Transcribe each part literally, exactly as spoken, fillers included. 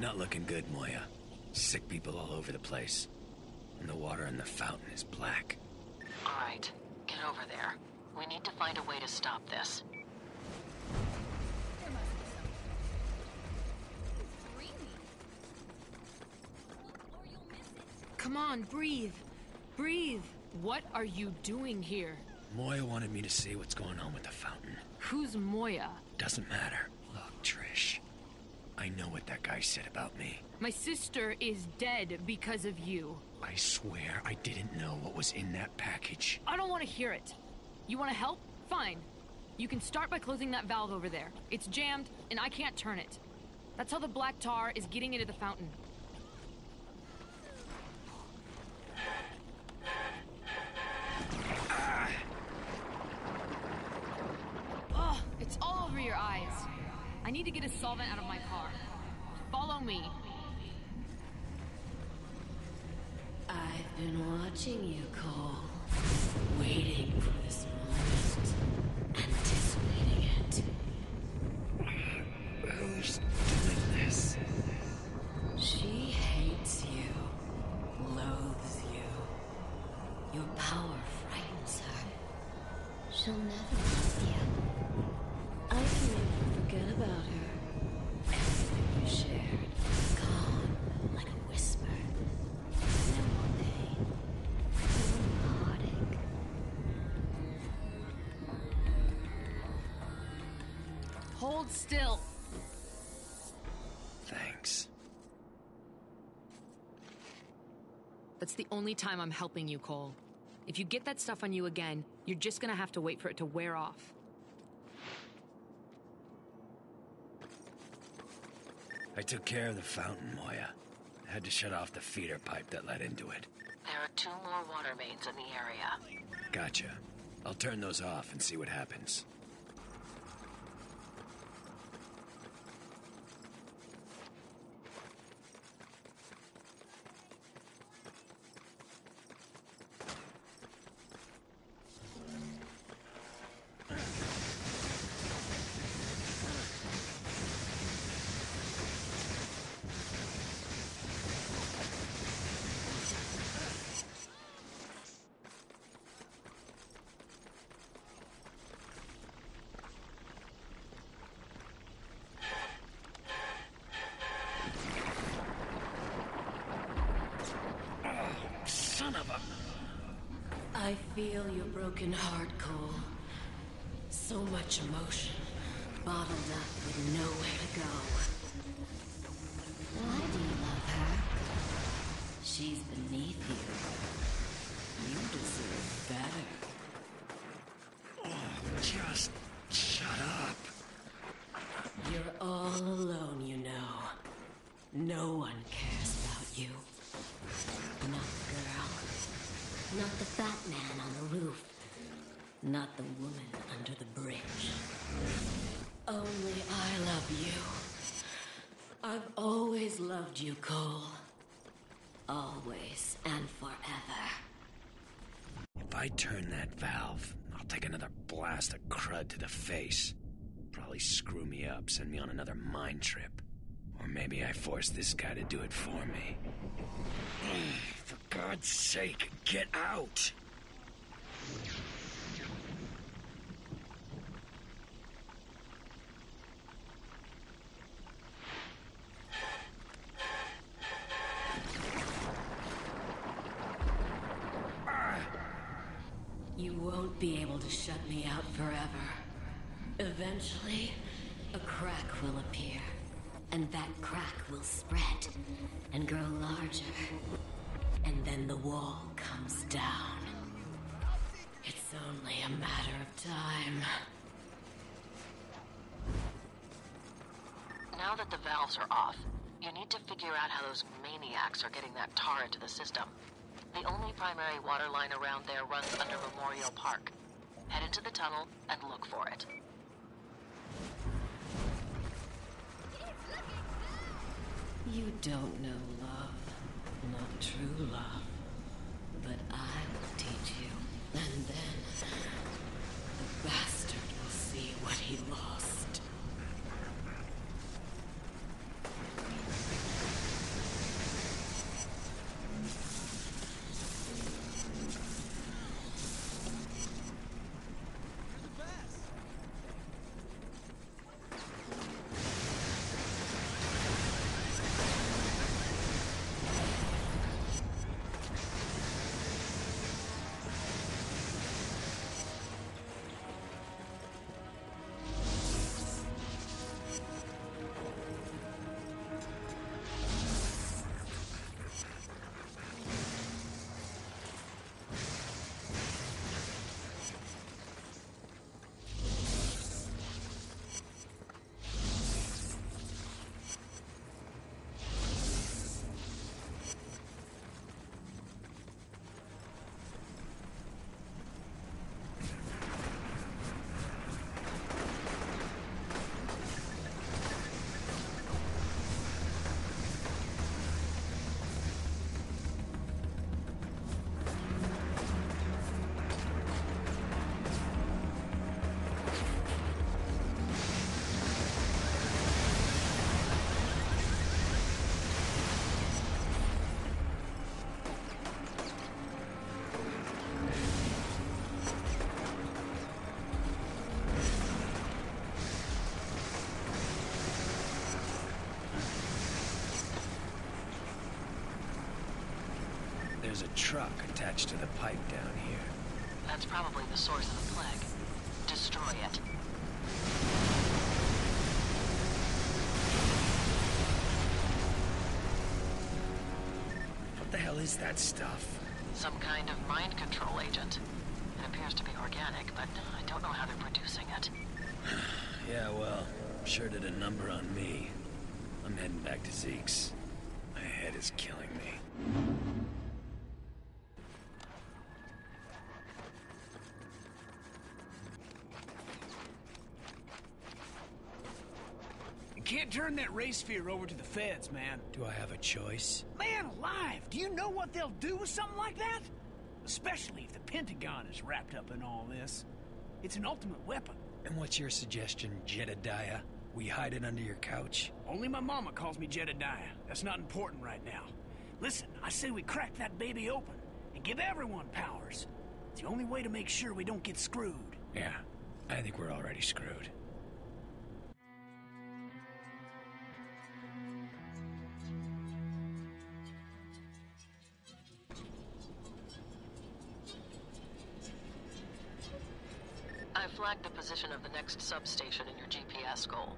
Not looking good, Moya. Sick people all over the place. And the water in the fountain is black. All right, get over there. We need to find a way to stop this. Come on, breathe. Breathe. What are you doing here? Moya wanted me to see what's going on with the fountain. Who's Moya? Doesn't matter. Look, Trish. I know what that guy said about me. My sister is dead because of you. I swear I didn't know what was in that package. I don't want to hear it. You want to help? Fine. You can start by closing that valve over there. It's jammed, and I can't turn it. That's how the black tar is getting into the fountain. Ugh, it's all over your eyes. I need to get a solvent out of my car. Follow me. I've been watching you, Cole. Waiting for this moment. Anticipating it. Who's doing this? She hates you. Loathes you. Your power frightens her. She'll never love you. I can never forget about her. Everything you shared is gone like a whisper. No more pain. No more heartache. Hold still. Thanks. That's the only time I'm helping you, Cole. If you get that stuff on you again, you're just gonna have to wait for it to wear off. I took care of the fountain, Moya. I had to shut off the feeder pipe that led into it. There are two more water mains in the area. Gotcha. I'll turn those off and see what happens. I feel your broken heart, Cole. So much emotion, bottled up with nowhere to go. Why do you love her? She's beneath you. You deserve better. Oh, just shut up. You're all alone, you know. No one cares about you. Not the girl. Not the fat man on the roof. Not the woman under the bridge. Only I love you. I've always loved you, Cole. Always and forever. If I turn that valve, I'll take another blast of crud to the face. Probably screw me up, send me on another mine trip. Or maybe I forced this guy to do it for me. For God's sake, get out! You won't be able to shut me out forever. Eventually, a crack will appear. And that crack will spread and grow larger. And then the wall comes down. It's only a matter of time. Now that the valves are off, you need to figure out how those maniacs are getting that tar into the system. The only primary water line around there runs under Memorial Park. Head into the tunnel and look for it. You don't know love, not true love, but I will teach you, and then the bastard will see what he lost. There's a truck attached to the pipe down here. That's probably the source of the plague. Destroy it. What the hell is that stuff? Some kind of mind control agent. It appears to be organic, but I don't know how they're producing it. Yeah, well, sure did a number on me. I'm heading back to Zeke's. My head is killing me. Can't turn that Ray Sphere over to the feds, man. Do I have a choice? Man alive! Do you know what they'll do with something like that? Especially if the Pentagon is wrapped up in all this. It's an ultimate weapon. And what's your suggestion, Jedediah? We hide it under your couch? Only my mama calls me Jedediah. That's not important right now. Listen, I say we crack that baby open and give everyone powers. It's the only way to make sure we don't get screwed. Yeah, I think we're already screwed. Flag the position of the next substation in your G P S, Cole.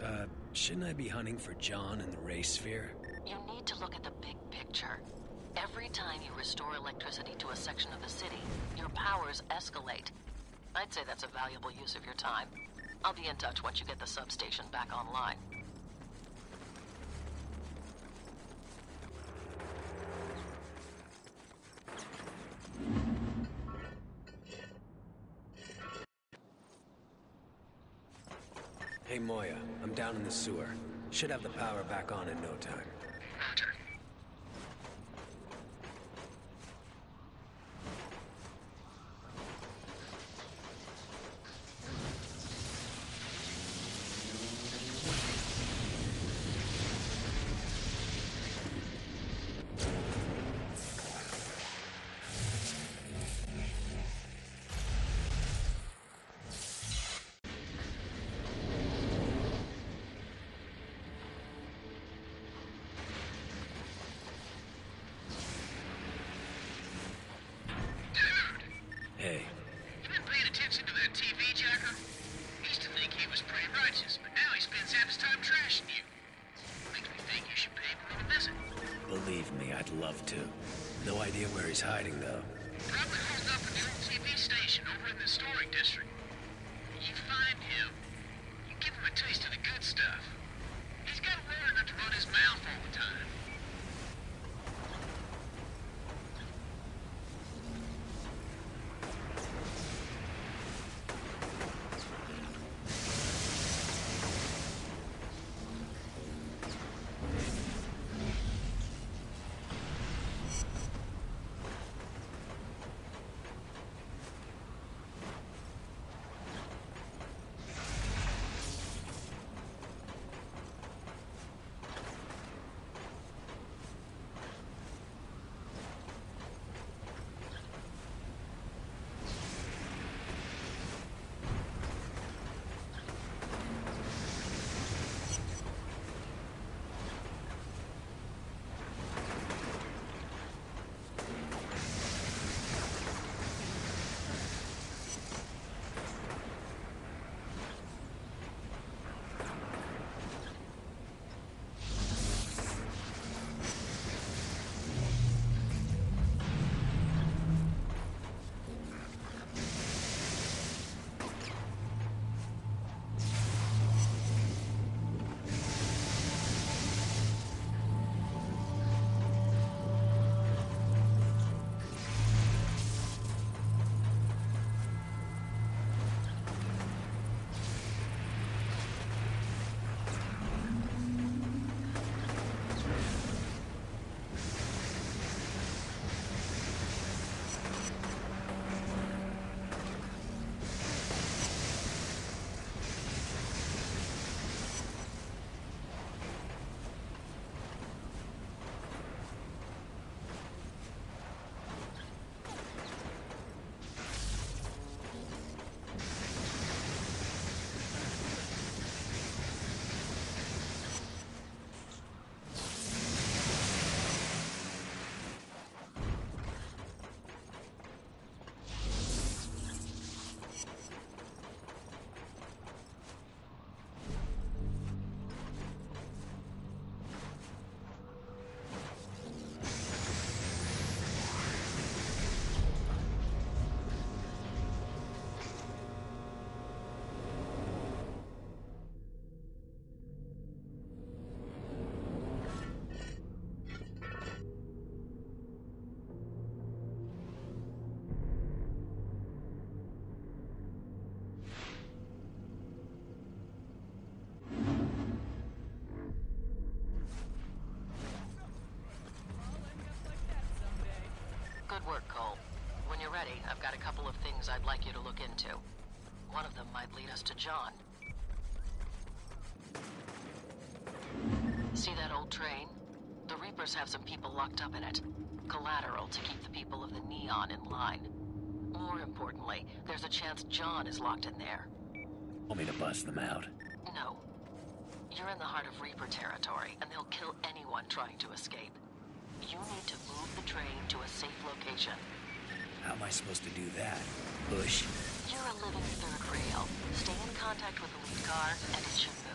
Uh, shouldn't I be hunting for John and the Ray Sphere? You need to look at the big picture. Every time you restore electricity to a section of the city, your powers escalate. I'd say that's a valuable use of your time. I'll be in touch once you get the substation back online. Hey, Moya, I'm down in the sewer. Should have the power back on in no time. Roger. Hiding, though. Probably holds up at the old T V station over in the historic district. You find him, you give him a taste of the good stuff. He's got to learn not to run his mouth all the time. ready, I've got a couple of things I'd like you to look into. One of them might lead us to John. See that old train? The Reapers have some people locked up in it. Collateral to keep the people of the Neon in line. More importantly, there's a chance John is locked in there. Want me to bust them out? No. You're in the heart of Reaper territory, and they'll kill anyone trying to escape. You need to move the train to a safe location. How am I supposed to do that, Bush? You're a living third rail. Stay in contact with the lead car, and it should